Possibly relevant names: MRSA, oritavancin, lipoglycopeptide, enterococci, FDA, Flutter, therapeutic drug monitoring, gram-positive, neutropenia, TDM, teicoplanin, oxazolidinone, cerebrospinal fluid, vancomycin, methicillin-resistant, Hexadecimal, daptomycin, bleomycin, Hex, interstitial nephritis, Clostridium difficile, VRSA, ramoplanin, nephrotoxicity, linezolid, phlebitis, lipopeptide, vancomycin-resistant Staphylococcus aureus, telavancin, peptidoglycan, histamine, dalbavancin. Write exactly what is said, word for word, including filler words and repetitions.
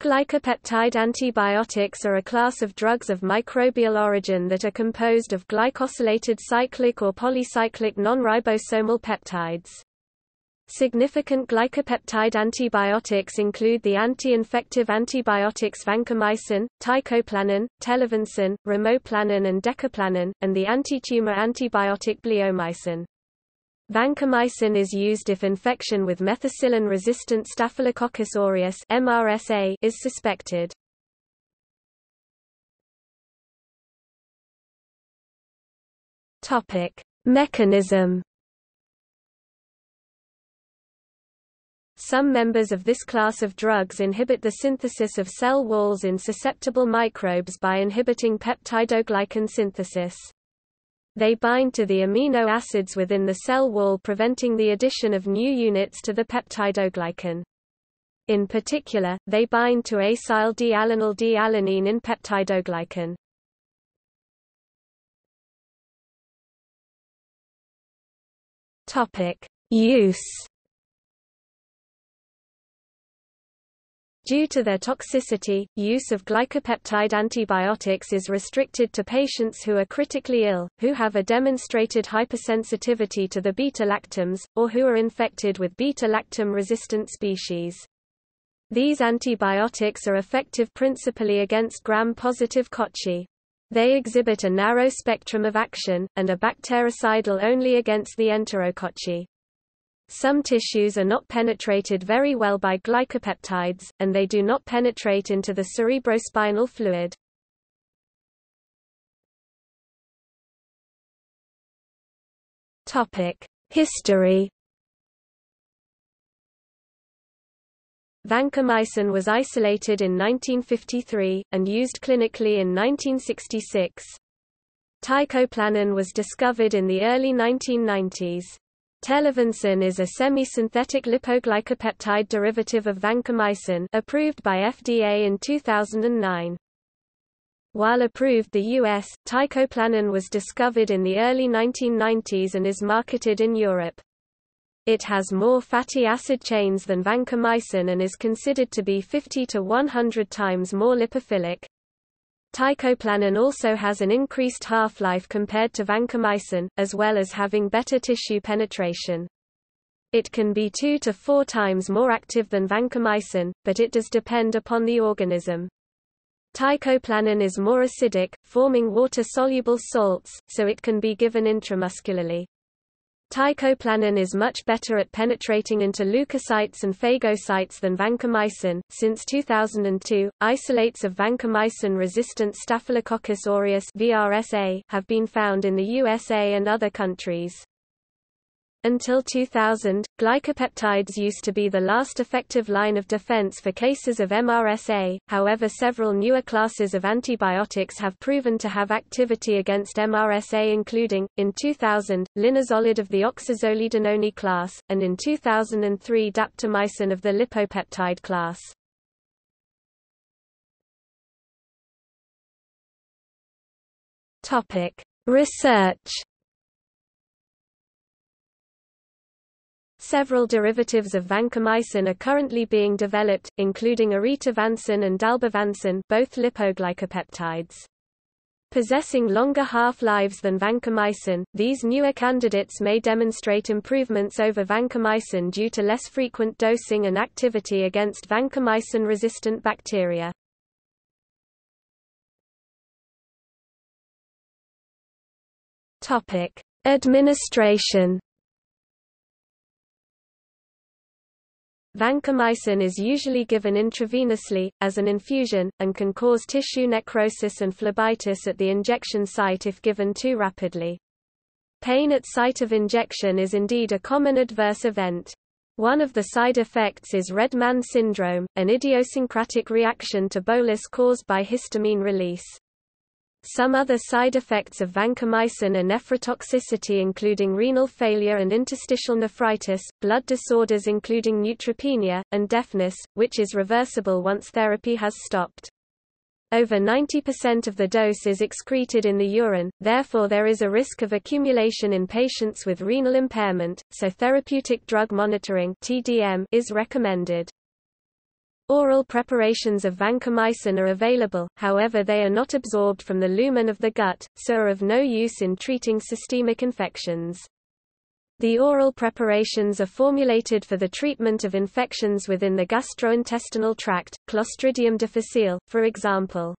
Glycopeptide antibiotics are a class of drugs of microbial origin that are composed of glycosylated cyclic or polycyclic non-ribosomal peptides. Significant glycopeptide antibiotics include the anti-infective antibiotics vancomycin, teicoplanin, telavancin, ramoplanin and decaplanin, and the antitumor antibiotic bleomycin. Vancomycin is used if infection with methicillin-resistant Staphylococcus aureus (M R S A) is suspected. Topic: Mechanism. Some members of this class of drugs inhibit the synthesis of cell walls in susceptible microbes by inhibiting peptidoglycan synthesis. They bind to the amino acids within the cell wall, preventing the addition of new units to the peptidoglycan. In particular, they bind to acyl D alanyl D alanine in peptidoglycan. Use. Due to their toxicity, use of glycopeptide antibiotics is restricted to patients who are critically ill, who have a demonstrated hypersensitivity to the beta-lactams, or who are infected with beta-lactam-resistant species. These antibiotics are effective principally against gram-positive cocci. They exhibit a narrow spectrum of action, and are bactericidal only against the enterococci. Some tissues are not penetrated very well by glycopeptides, and they do not penetrate into the cerebrospinal fluid. History. Vancomycin was isolated in nineteen fifty-three, and used clinically in nineteen sixty-six. Teicoplanin was discovered in the early nineteen nineties. Telavancin is a semi-synthetic lipoglycopeptide derivative of vancomycin, approved by F D A in two thousand nine. While approved the U S, teicoplanin was discovered in the early nineteen nineties and is marketed in Europe. It has more fatty acid chains than vancomycin and is considered to be fifty to one hundred times more lipophilic. Teicoplanin also has an increased half-life compared to vancomycin, as well as having better tissue penetration. It can be two to four times more active than vancomycin, but it does depend upon the organism. Teicoplanin is more acidic, forming water-soluble salts, so it can be given intramuscularly. Teicoplanin is much better at penetrating into leukocytes and phagocytes than vancomycin. Since two thousand two, isolates of vancomycin-resistant Staphylococcus aureus (V R S A) have been found in the U S A and other countries. Until two thousand, glycopeptides used to be the last effective line of defense for cases of M R S A, however several newer classes of antibiotics have proven to have activity against M R S A including, in two thousand, linezolid of the oxazolidinone class, and in two thousand three daptomycin of the lipopeptide class. Research. Several derivatives of vancomycin are currently being developed, including oritavancin and dalbavancin, both lipoglycopeptides. Possessing longer half-lives than vancomycin, these newer candidates may demonstrate improvements over vancomycin due to less frequent dosing and activity against vancomycin-resistant bacteria. Topic: Administration. Vancomycin is usually given intravenously, as an infusion, and can cause tissue necrosis and phlebitis at the injection site if given too rapidly. Pain at site of injection is indeed a common adverse event. One of the side effects is Red Man syndrome, an idiosyncratic reaction to bolus caused by histamine release. Some other side effects of vancomycin are nephrotoxicity including renal failure and interstitial nephritis, blood disorders including neutropenia, and deafness, which is reversible once therapy has stopped. Over ninety percent of the dose is excreted in the urine, therefore there is a risk of accumulation in patients with renal impairment, so therapeutic drug monitoring (T D M) is recommended. Oral preparations of vancomycin are available, however they are not absorbed from the lumen of the gut, so are of no use in treating systemic infections. The oral preparations are formulated for the treatment of infections within the gastrointestinal tract, Clostridium difficile, for example.